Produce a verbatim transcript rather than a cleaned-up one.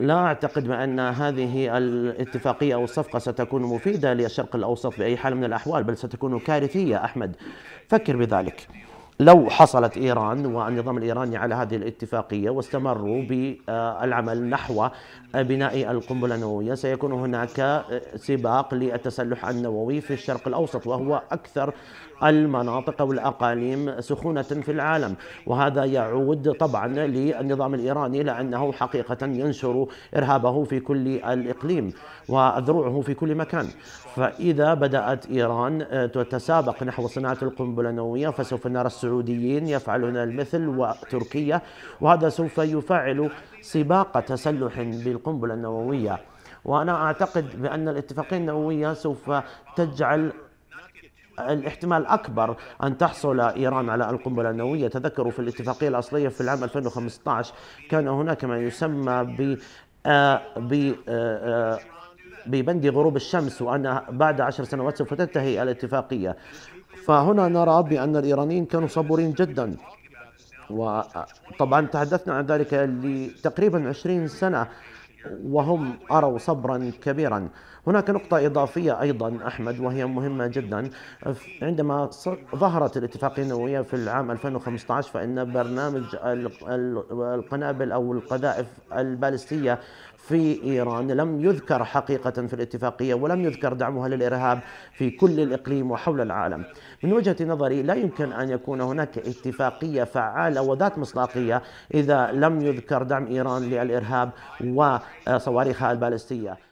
لا أعتقد بأن هذه الاتفاقية أو الصفقة ستكون مفيدة للشرق الأوسط بأي حال من الأحوال، بل ستكون كارثية. أحمد، فكر بذلك. لو حصلت إيران والنظام الإيراني على هذه الاتفاقية واستمروا بالعمل نحو بناء القنبلة النووية، سيكون هناك سباق للتسلح النووي في الشرق الأوسط، وهو أكثر المناطق والأقاليم سخونة في العالم، وهذا يعود طبعا للنظام الإيراني لأنه حقيقة ينشر إرهابه في كل الإقليم وذروعه في كل مكان. فإذا بدأت إيران تتسابق نحو صناعة القنبلة النووية فسوف نرى السعوديين يفعلون المثل وتركيا، وهذا سوف يفعل سباق تسلح بالقنبلة النووية. وأنا أعتقد بأن الاتفاقية النووية سوف تجعل الاحتمال أكبر أن تحصل إيران على القنبلة النووية. تذكروا في الاتفاقية الأصلية في العام ألفين وخمسة عشر كان هناك ما يسمى ب ببند غروب الشمس، وأن بعد عشر سنوات سوف تنتهي الاتفاقية. فهنا نرى بأن الإيرانيين كانوا صبورين جدا، وطبعا تحدثنا عن ذلك لتقريبا عشرين سنة وهم أروا صبرا كبيرا. هناك نقطة إضافية أيضا أحمد وهي مهمة جدا. عندما ظهرت الاتفاقية النووية في العام ألفين وخمسة عشر فإن برنامج القنابل أو القذائف البالستية في إيران لم يذكر حقيقة في الاتفاقية، ولم يذكر دعمها للإرهاب في كل الإقليم وحول العالم. من وجهة نظري لا يمكن أن يكون هناك اتفاقية فعالة وذات مصداقية إذا لم يذكر دعم إيران للإرهاب وصواريخها البالستية.